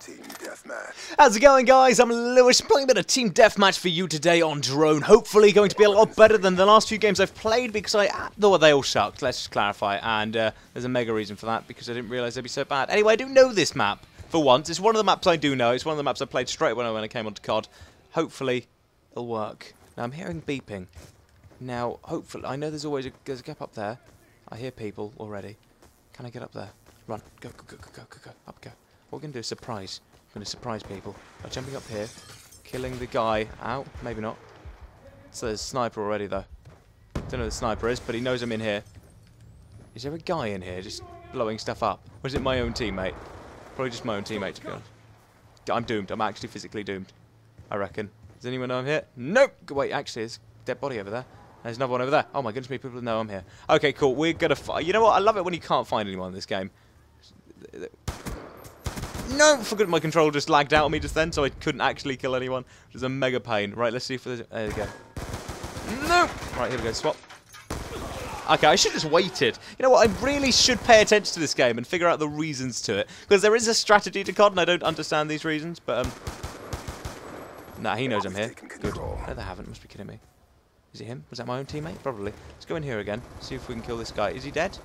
Team Deathmatch. How's it going, guys? I'm Lewis, playing a bit of Team Deathmatch for you today on Drone. Hopefully going to be a lot better than the last few games I've played, because though they all sucked, let's just clarify, and there's a mega reason for that, because I didn't realise they'd be so bad. Anyway, I do know this map, for once. It's one of the maps I do know. It's one of the maps I played straight when I came onto COD. Hopefully, it'll work. Now, I'm hearing beeping. Now, hopefully, I know there's a gap up there. I hear people already. Can I get up there? Run. Go, go, go, go, go, go, go. Up, go. What we're going to do is surprise. I'm going to surprise people by jumping up here, killing the guy. Ow, maybe not. So there's a sniper already, though. Don't know who the sniper is, but he knows I'm in here. Is there a guy in here just blowing stuff up? Or is it my own teammate? Probably just my own teammate, to be honest. I'm doomed. I'm actually physically doomed, I reckon. Does anyone know I'm here? Nope! Wait, actually, there's a dead body over there. There's another one over there. Oh my goodness me, people know I'm here. Okay, cool. We're going to fight. You know what? I love it when you can't find anyone in this game. No, for good, my control just lagged out on me just then, so I couldn't actually kill anyone. It was a mega pain. Right, let's see if there's... There we go. No! Right, here we go. Swap. Okay, I should have just waited. You know what? I really should pay attention to this game and figure out the reasons to it. Because there is a strategy to COD, and I don't understand these reasons, but... Nah, he knows I'm here. Good. No, they haven't. Must be kidding me. Is it him? Was that my own teammate? Probably. Let's go in here again. See if we can kill this guy. Is he dead?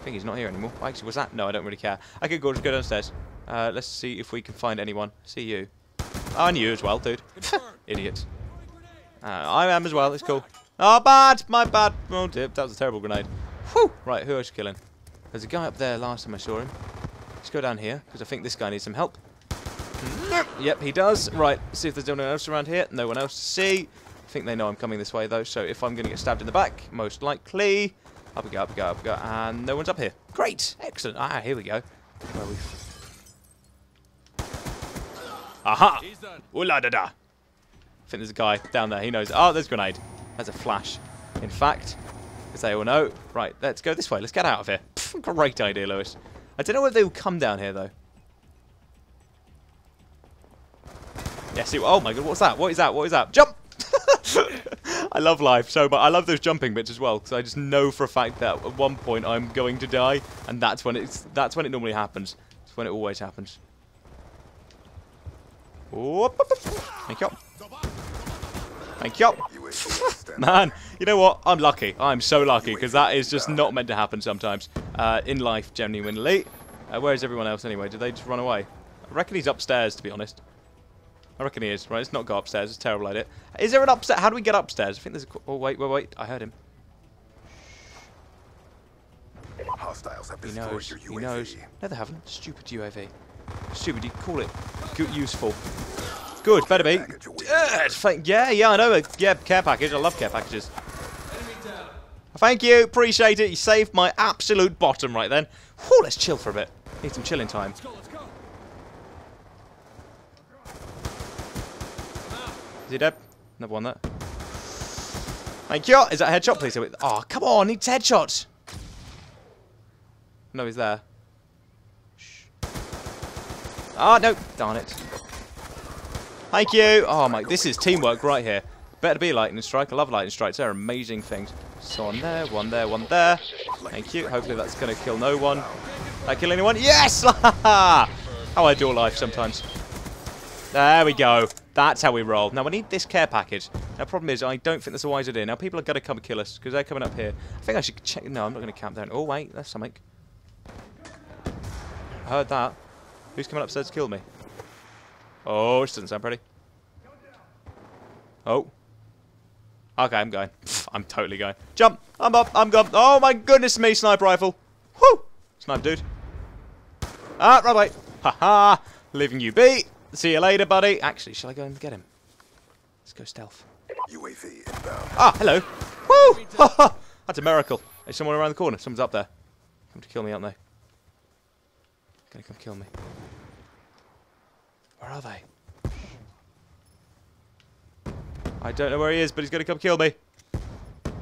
I think he's not here anymore. Actually, was that? No, I don't really care. Okay, cool. Just go downstairs. Let's see if we can find anyone. See you. Oh, and you as well, dude. Idiots. I am as well. It's cool. Oh, bad. My bad. Oh, dear. That was a terrible grenade. Whew. Right, who else killing? There's a guy up there last time I saw him. Let's go down here, because I think this guy needs some help. Yep, he does. Right, see if there's anyone else around here. No one else to see. I think they know I'm coming this way, though, so if I'm going to get stabbed in the back, most likely. Up we go, up we go, up we go, and no one's up here. Great! Excellent. Ah, here we go. Where are we? Aha! Ooh-la-da-da! I think there's a guy down there. He knows. Oh, there's a grenade. That's a flash. In fact, as they all know. Right, let's go this way. Let's get out of here. Pff, great idea, Lewis. I don't know if they will come down here, though. Yes, it, oh my god, what's that? What is that? What is that? Jump! I love life so much. I love those jumping bits as well, because I just know for a fact that at one point I'm going to die, and that's when it normally happens. It's when it always happens. Thank you. Thank you. Man, you know what? I'm lucky. I'm so lucky, because that is just not meant to happen sometimes in life, genuinely. Where is everyone else anyway? Did they just run away? I reckon he's upstairs, to be honest. I reckon he is. Right, let's not go upstairs. It's a terrible idea. Is there an upstairs? How do we get upstairs? I think there's a... Oh, wait, wait, wait. I heard him. Hostiles have he knows. Your UAV. He knows. No, they haven't. Stupid UAV. Stupid. You call it useful. Good. Better be. Yeah, yeah, I know. Yeah, care package. I love care packages. Thank you. Appreciate it. You saved my absolute bottom right then. Whew, let's chill for a bit. Need some chilling time. Is he dead? Never won that. Thank you. Is that a headshot, please? Oh, come on. Needs headshots. No, he's there. Shh. Oh, no. Darn it. Thank you. Oh, my. This is teamwork right here. Better be lightning strike. I love lightning strikes. They're amazing things. So on there, one there, one there. Thank you. Hopefully that's going to kill no one. Did I kill anyone? Yes! How I do life sometimes. There we go. That's how we roll. Now, I need this care package. Now, problem is, I don't think that's a wise idea. Now, people are going to come and kill us, because they're coming up here. I think I should check... No, I'm not going to camp there. Oh, wait, that's something. I heard that. Who's coming upstairs to kill me? Oh, this doesn't sound pretty. Oh. Okay, I'm going. Pff, I'm totally going. Jump! I'm up! I'm gone! Oh, my goodness me, sniper rifle! Whoo! Snipe, dude. Ah, right away. Haha! Leaving you be! See you later, buddy. Actually, shall I go and get him? Let's go stealth. UAV inbound. Ah, hello. Woo! That's a miracle. There's someone around the corner. Someone's up there. Come to kill me, aren't they? Gonna come kill me. Where are they? I don't know where he is, but he's gonna come kill me.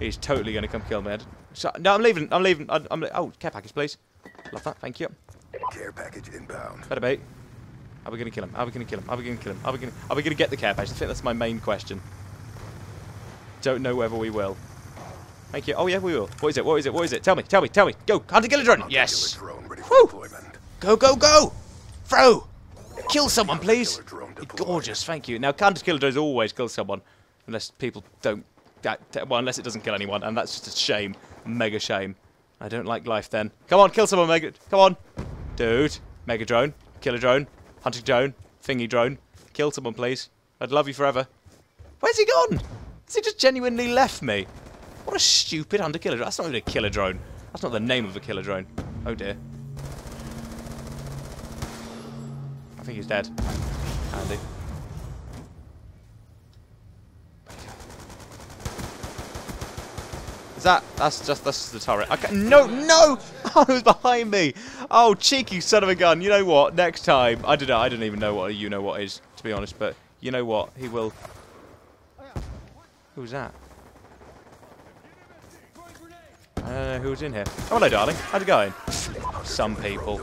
He's totally gonna come kill me. No, I'm leaving. I'm leaving. Oh, care package, please. Love that. Thank you. Care package inbound. Better be. Are we going to kill him? Are we going to kill him? Are we going to kill him? Are we going to get the care package? I think that's my main question. Don't know whether we will. Thank you. Oh, yeah, we will. What is it? What is it? What is it? Tell me. Tell me. Tell me. Go. Hunter, kill a drone. Yes. Woo. Go, go, go. Throw. Kill someone, please! Gorgeous, thank you. Now, counter kill does always kill someone. Unless people don't... well, unless it doesn't kill anyone. And that's just a shame. Mega shame. I don't like life then. Come on, kill someone, Mega... Come on! Dude. Mega drone. Killer drone. Hunting drone. Thingy drone. Kill someone, please. I'd love you forever. Where's he gone? Has he just genuinely left me? What a stupid underkiller drone. That's not even a killer drone. That's not the name of a killer drone. Oh dear. I think he's dead. Andy. Is that... That's the turret. Okay. No, no! Oh, it was behind me! Oh, cheeky son of a gun. You know what? Next time. I don't know. I don't even know what a you-know-what is, to be honest. But you know what? He will... Who was that? I don't know who was in here. Oh, hello, darling. How's it going? Some people.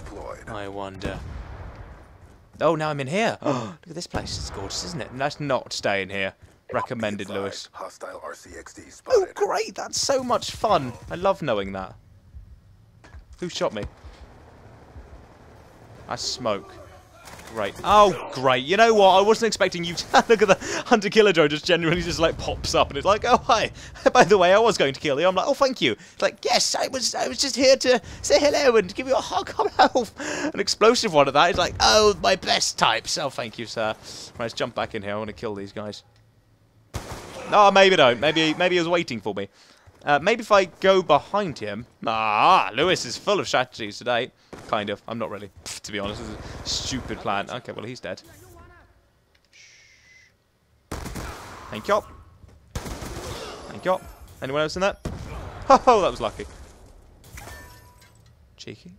I wonder. Oh, now I'm in here. Oh, look at this place. It's gorgeous, isn't it? Let's not stay in here. Recommended, Lewis. Oh, great. That's so much fun. I love knowing that. Who shot me? I smoke. Great. Oh, great. You know what? I wasn't expecting you to... Look at the hunter killer drone just genuinely just, like, pops up. And it's like, oh, hi. By the way, I was going to kill you. I'm like, oh, thank you. It's like, yes, I was just here to say hello and give you a hug. An explosive one of that. It's like, oh, my best types. Oh, thank you, sir. Right, let's jump back in here. I want to kill these guys. Oh, maybe don't. Maybe he was waiting for me. Maybe if I go behind him... Ah, Lewis is full of strategies today. Kind of. I'm not really, to be honest. This is a stupid plan. Okay, well, he's dead. Thank you. Thank you. Anyone else in that? Oh, that was lucky. Cheeky.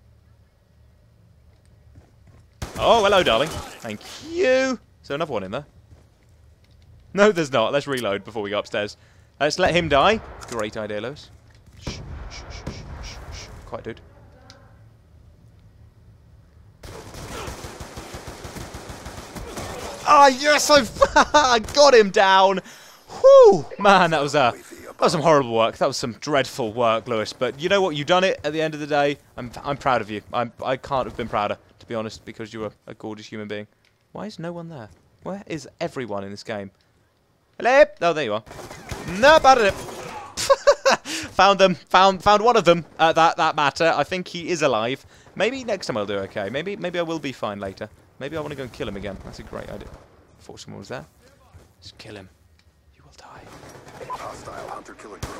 Oh, hello, darling. Thank you. Is there another one in there? No, there's not. Let's reload before we go upstairs. Let's let him die. Great idea, Lewis. Shh, shh, shh, shh, shh. Quiet, dude. Ah, oh, yes, I've got him down. Whew, man, that was some horrible work. That was some dreadful work, Lewis. But you know what? You've done it. At the end of the day, I'm proud of you. I can't have been prouder, to be honest, because you were a gorgeous human being. Why is no one there? Where is everyone in this game? Hello? Oh, there you are. No, bad at it. Found them. Found one of them. That matter. I think he is alive. Maybe next time I'll do okay. Maybe I will be fine later. Maybe I want to go and kill him again. That's a great idea. I thought someone was there. Just kill him. You will die. Hostile hunter killer drone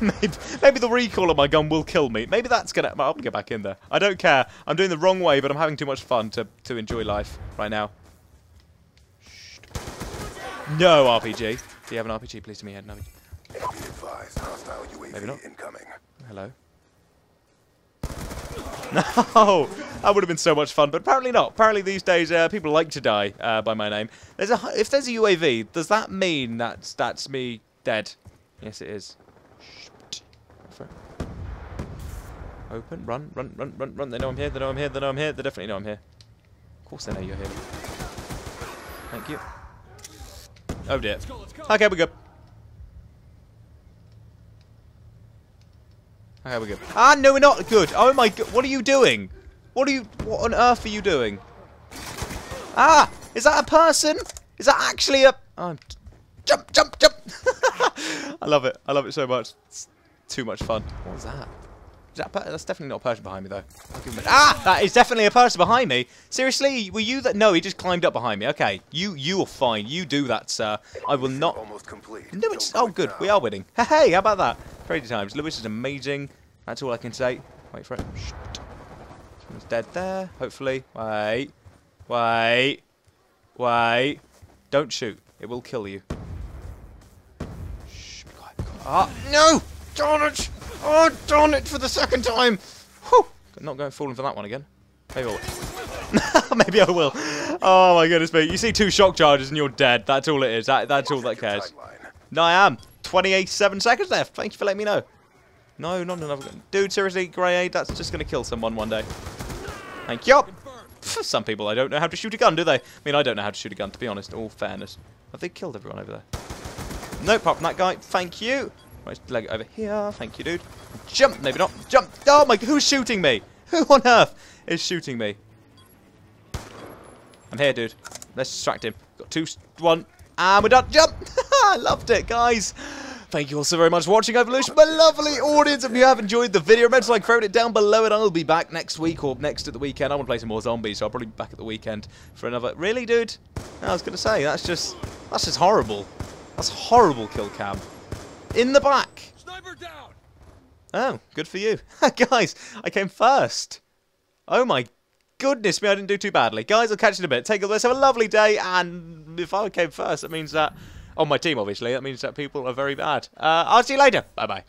inbound. Maybe the recoil of my gun will kill me. Maybe that's gonna... I'll get back in there. I don't care. I'm doing the wrong way, but I'm having too much fun to enjoy life right now. No RPG. Do you have an RPG? Please to me, head. Maybe not. Hello. No! That would have been so much fun, but apparently not. Apparently these days people like to die by my name. If there's a UAV, does that mean that's me dead? Yes, it is. Open. Run, run, run, run, run. They know I'm here. They know I'm here. They know I'm here. They definitely know I'm here. Of course they know you're here. Thank you. Oh dear. Okay, we're good. Okay, we're good. Ah, no, we're not good. Oh my god, what are you doing? What on earth are you doing? Ah, is that a person? Is that actually a... Oh, jump, jump, jump. I love it. I love it so much. It's too much fun. What was that? That's definitely not a person behind me, though. Ah! That is definitely a person behind me. Seriously? Were you that? No, he just climbed up behind me. Okay. You are fine. You do that, sir. I will not... Almost complete. No, it's... Oh, good. We are winning. Hey, how about that? Crazy times. Lewis is amazing. That's all I can say. Wait for it. Someone's dead there. Hopefully. Wait. Wait. Wait. Don't shoot. It will kill you. Shh. Be quiet. Ah! No! Darn it! Oh, darn it, for the second time! Whew. Not going falling for that one again. Maybe I will. Maybe I will. Oh my goodness me. You see two shock charges and you're dead. That's all it is. That's all that cares. No, I am. 27 seconds left. Thank you for letting me know. No, not another gun. Dude, seriously, Grey, that's just going to kill someone one day. Thank you. Some people, I don't know how to shoot a gun, do they? I mean, I don't know how to shoot a gun, to be honest, in all fairness. Have they killed everyone over there? No, apart from that guy. Thank you. Right, leg over here. Thank you, dude. Jump. Maybe not. Jump. Oh, my... Who's shooting me? Who on earth is shooting me? I'm here, dude. Let's distract him. Got 2, 1, and we're done. Jump! I loved it, guys. Thank you all so very much for watching, Evolution, my lovely audience. If you have enjoyed the video, remember to like, favorite it down below, and I'll be back next week or next at the weekend. I want to play some more zombies, so I'll probably be back at the weekend for another. Really, dude? I was gonna say that's just horrible. That's horrible, kill cam. In the back. Sniper down. Oh, good for you, guys. I came first. Oh my goodness me, I didn't do too badly, guys. I'll catch you in a bit. Take all this. Have a lovely day. And if I came first, that means that. On my team, obviously, that means that people are very bad. I'll see you later. Bye-bye.